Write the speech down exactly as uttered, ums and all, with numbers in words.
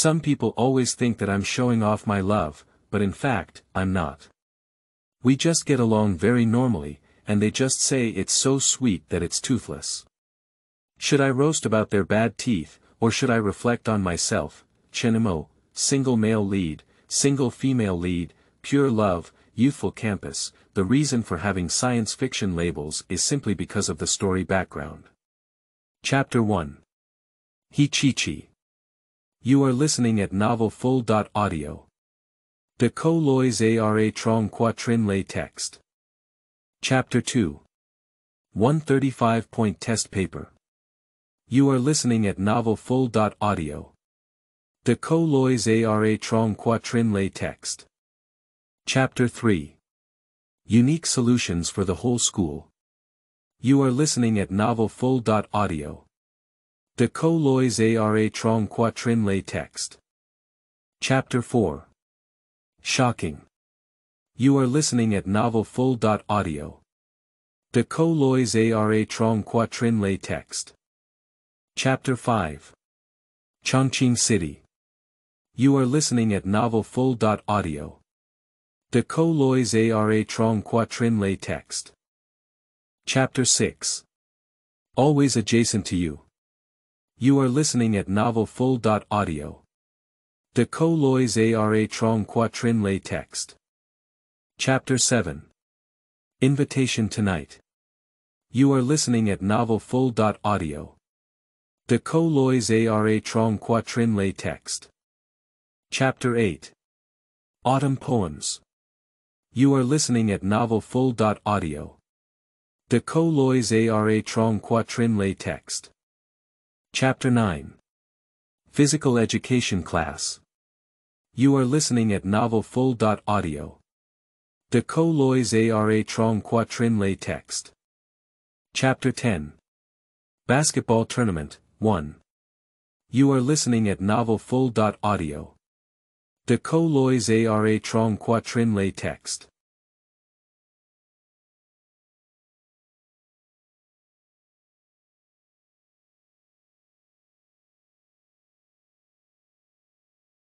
Some people always think that I'm showing off my love, but in fact, I'm not. We just get along very normally, and they just say it's so sweet that it's toothless. Should I roast about their bad teeth, or should I reflect on myself? Chen Mo, single male lead, single female lead, pure love, youthful campus. The reason for having science fiction labels is simply because of the story background. Chapter one. He Qichi. You are listening at NovelFull.Audio. De Colois ARA Tronqua Trinlay text. Chapter two. one thirty-five point test paper. You are listening at NovelFull.Audio. De Colois ARA Tronqua Trinlay text. Chapter three. Unique solutions for the whole school. You are listening at NovelFull.Audio. De Colois ARA Tronqua Trinlay text. Chapter four. Shocking. You are listening at NovelFull.Audio. De Colois ARA Tronqua Trinlay text. Chapter five. Changqing City. You are listening at NovelFull.Audio. De Colois ARA Tronqua Trinlay text. Chapter six. Always adjacent to you. You are listening at NovelFull.Audio. De Colois ARA Tronqua Trinlay text. Chapter seven. Invitation tonight. You are listening at NovelFull.Audio. De Colois ARA Tronqua Trinlay text. Chapter eight. Autumn poems. You are listening at NovelFull.Audio. De Colois ARA Tronqua Trinlay text. Chapter nine. Physical education class. You are listening at NovelFull.Audio. De Colois ARA Tronqua Trinlay text. Chapter ten. Basketball tournament, one. You are listening at NovelFull.Audio. De Colois ARA Tronqua Trinlay text.